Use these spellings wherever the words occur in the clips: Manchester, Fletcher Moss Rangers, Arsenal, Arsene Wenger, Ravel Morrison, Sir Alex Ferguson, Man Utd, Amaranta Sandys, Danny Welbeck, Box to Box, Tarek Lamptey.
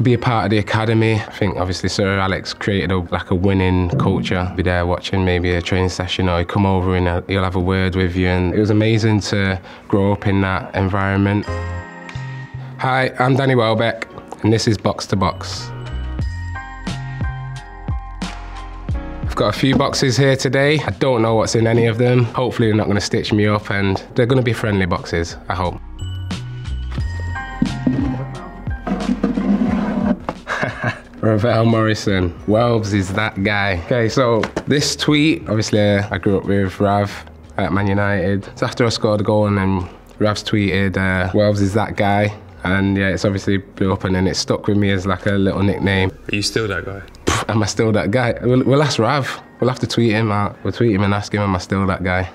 to be a part of the academy. I think obviously Sir Alex created like a winning culture. Be there watching maybe a training session, or he'd come over and he'll have a word with you, and it was amazing to grow up in that environment. Hi, I'm Danny Welbeck and this is Box to Box. I've got a few boxes here today. I don't know what's in any of them. Hopefully they're not going to stitch me up, and they're going to be friendly boxes, I hope. Ravel Morrison. Welbs is that guy. Okay, so this tweet, obviously I grew up with Rav at Man United. It's after I scored a goal and then Rav's tweeted, Welbs is that guy. And yeah, it's obviously blew up and then it stuck with me as like a little nickname. Are you still that guy? Am I still that guy? We'll ask Rav. We'll have to tweet him out. We'll tweet him and ask him, am I still that guy?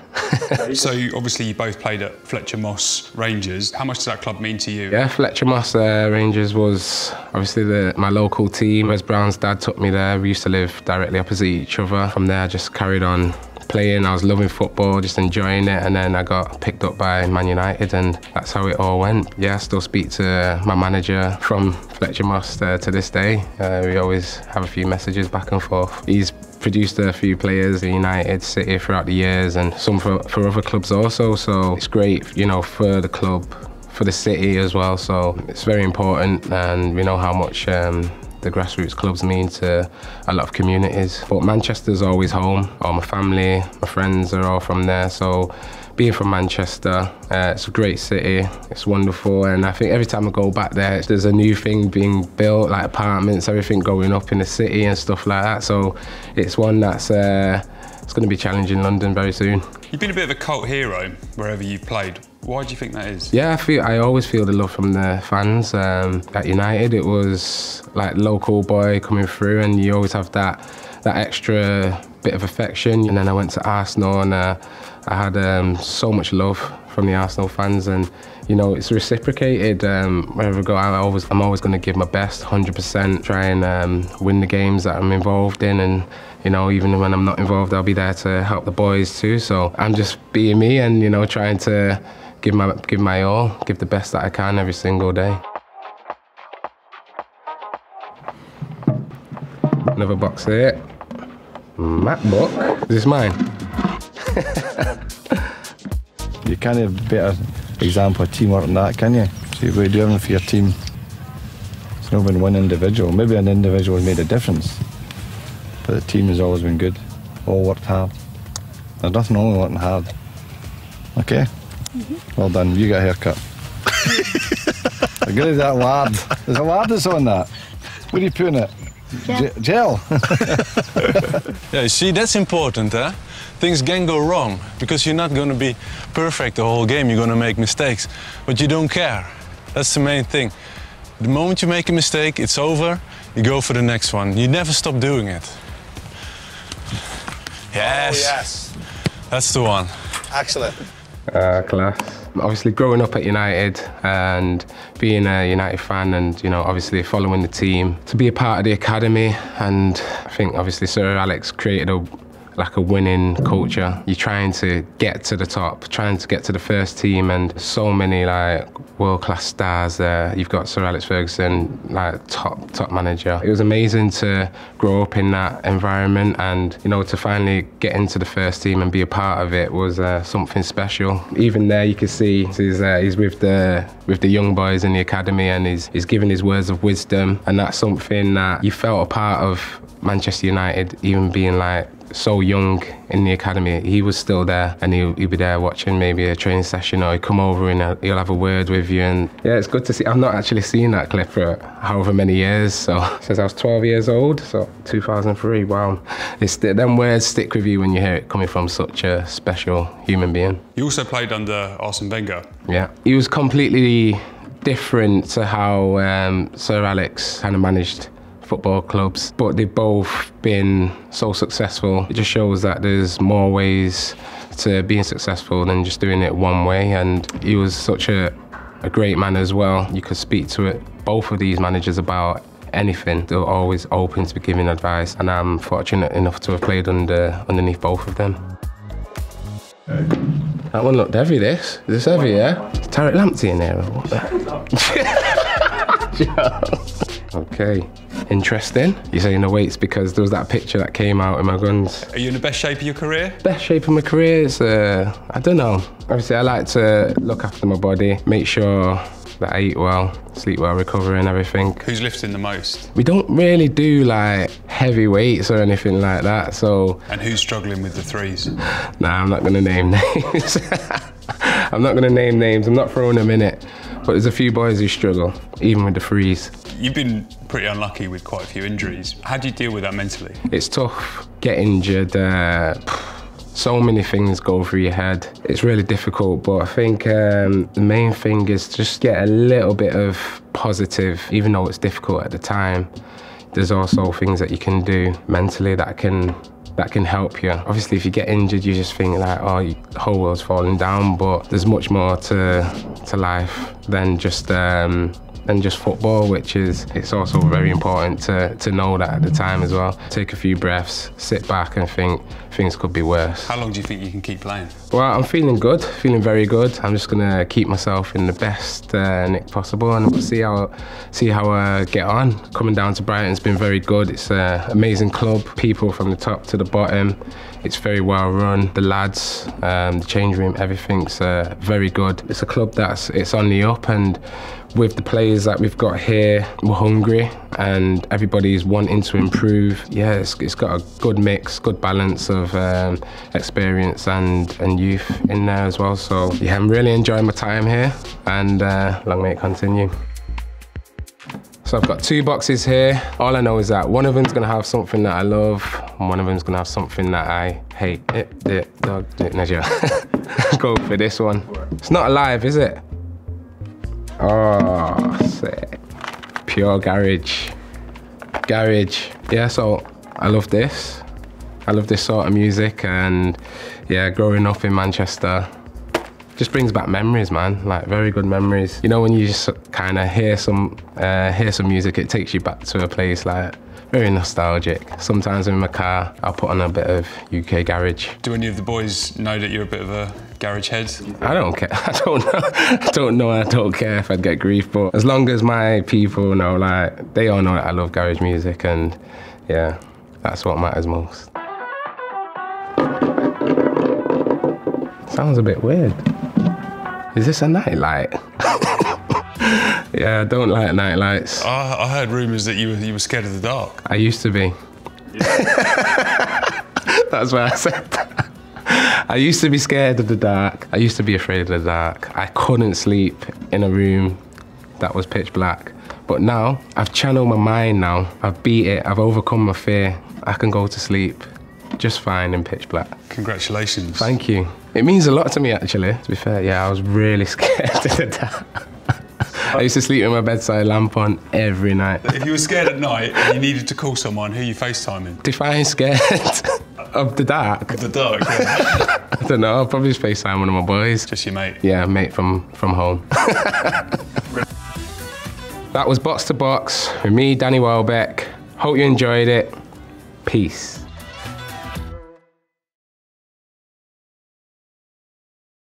So obviously you both played at Fletcher Moss Rangers. How much does that club mean to you? Yeah, Fletcher Moss Rangers was obviously my local team. Wes Brown's dad took me there. We used to live directly opposite each other. From there I just carried on playing. I was loving football, just enjoying it, and then I got picked up by Man United and that's how it all went. Yeah, I still speak to my manager from Fletcher Moss to this day. We always have a few messages back and forth. He's produced a few players at United, City throughout the years, and some for other clubs also, so it's great, you know, for the club, for the city as well, so it's very important, and we know how much the grassroots clubs mean to a lot of communities. But Manchester's always home. All my family, my friends are all from there, so being from Manchester, it's a great city, it's wonderful, and I think every time I go back there, there's a new thing being built, like apartments, everything going up in the city and stuff like that, so it's one that's it's going to be challenging London very soon. You've been a bit of a cult hero wherever you've played. Why do you think that is? Yeah, I always feel the love from the fans. At United, it was like local boy coming through, and you always have that extra bit of affection. And then I went to Arsenal, and I had so much love from the Arsenal fans, and you know, it's reciprocated. Wherever I go, I'm always going to give my best, 100%. Try and win the games that I'm involved in, and you know, even when I'm not involved, I'll be there to help the boys too. So I'm just being me, and you know, trying to give my all, give the best that I can every single day. Another box here. Map book. Is this mine? You can't have a better example of teamwork than that, can you? See what you're doing for your team. It's not been one individual. Maybe an individual has made a difference, but the team has always been good. All worked hard. There's nothing wrong with working hard. Okay? Mm-hmm. Well done, you got a haircut. I agree with that lard. There's a lard that's on that. What are you putting it? Gel. Yeah, you see, that's important, huh? Things can go wrong because you're not going to be perfect the whole game. You're going to make mistakes, but you don't care. That's the main thing. The moment you make a mistake, it's over. You go for the next one. You never stop doing it. Yes. Oh, yes. That's the one. Excellent. Class. Obviously growing up at United and being a United fan, and you know, obviously following the team, to be a part of the academy, and I think obviously Sir Alex created like a winning culture. You're trying to get to the top, trying to get to the first team, and so many like world-class stars there. You've got Sir Alex Ferguson, like top manager. It was amazing to grow up in that environment, and you know, to finally get into the first team and be a part of it was something special. Even there, you can see he's with the young boys in the academy, and he's giving his words of wisdom, and that's something that you felt a part of Manchester United, even being like so young in the academy. He was still there, and he'd be there watching maybe a training session, or he'd come over and he'll have a word with you, and yeah, it's good to see. I've not actually seen that clip for however many years, so since I was 12 years old, so 2003, wow. Them words stick with you when you hear it coming from such a special human being. You also played under Arsene Wenger. Yeah, he was completely different to how Sir Alex kind of managed football clubs, but they've both been so successful. It just shows that there's more ways to being successful than just doing it one way, and he was such a great man as well. You could speak to both of these managers about anything. They're always open to giving advice, and I'm fortunate enough to have played underneath both of them. That one looked heavy, this. Is this heavy, yeah? Is Tarek Lamptey in there? Okay, interesting. You're saying the weights because there was that picture that came out in my guns. Are you in the best shape of your career? Best shape of my career is, I don't know. Obviously, I like to look after my body, make sure that I eat well, sleep well, recover and everything. Who's lifting the most? We don't really do like heavy weights or anything like that, so. And who's struggling with the threes? Nah, I'm not gonna name names. I'm not gonna name names, I'm not throwing them in it. But there's a few boys who struggle, even with the threes. You've been pretty unlucky with quite a few injuries. How do you deal with that mentally? It's tough, get injured, so many things go through your head. It's really difficult, but I think the main thing is just get a little bit of positive, even though it's difficult at the time. There's also things that you can do mentally that can help you. Obviously, if you get injured, you just think like, oh, the whole world's falling down, but there's much more to life than just football, which is, it's also very important to know that at the time as well. Take a few breaths, sit back and think things could be worse. How long do you think you can keep playing? Well, I'm feeling good, feeling very good. I'm just gonna keep myself in the best nick possible and we'll see how I get on. Coming down to Brighton's been very good. It's an amazing club, people from the top to the bottom. It's very well run. The lads, the change room, everything's very good. It's a club that's on the up, and with the players that we've got here, we're hungry and everybody's wanting to improve. Yeah, it's got a good mix, good balance of experience and youth in there as well. So yeah, I'm really enjoying my time here, and long may it continue. So I've got two boxes here. All I know is that one of them's gonna have something that I love, and one of them's gonna have something that I hate. Go for this one. It's not alive, is it? Oh, sick. Pure garage. Garage. Yeah, so I love this. I love this sort of music, and yeah, growing up in Manchester, just brings back memories, man, like very good memories. You know, when you just kind of hear some music, it takes you back to a place, like very nostalgic. Sometimes in my car, I'll put on a bit of UK garage. Do any of the boys know that you're a bit of a garage head? I don't care, I don't know. I don't care if I'd get grief, but as long as my people know, like, they all know that I love garage music, and yeah, that's what matters most. Sounds a bit weird. Is this a nightlight? Yeah, I don't like nightlights. I heard rumours that you were scared of the dark. I used to be. Yeah. That's why I said that. I used to be scared of the dark. I used to be afraid of the dark. I couldn't sleep in a room that was pitch black. But now, I've channeled my mind now. I've beat it, I've overcome my fear. I can go to sleep just fine in pitch black. Congratulations. Thank you. It means a lot to me, actually, to be fair. Yeah, I was really scared of the dark. I used to sleep with my bedside lamp on every night. If you were scared at night and you needed to call someone, who are you FaceTiming? Define scared of the dark. Of the dark, yeah. I don't know, I'll probably FaceTime one of my boys. Just your mate? Yeah, mate from home. That was Box to Box with me, Danny Welbeck. Hope you enjoyed it. Peace.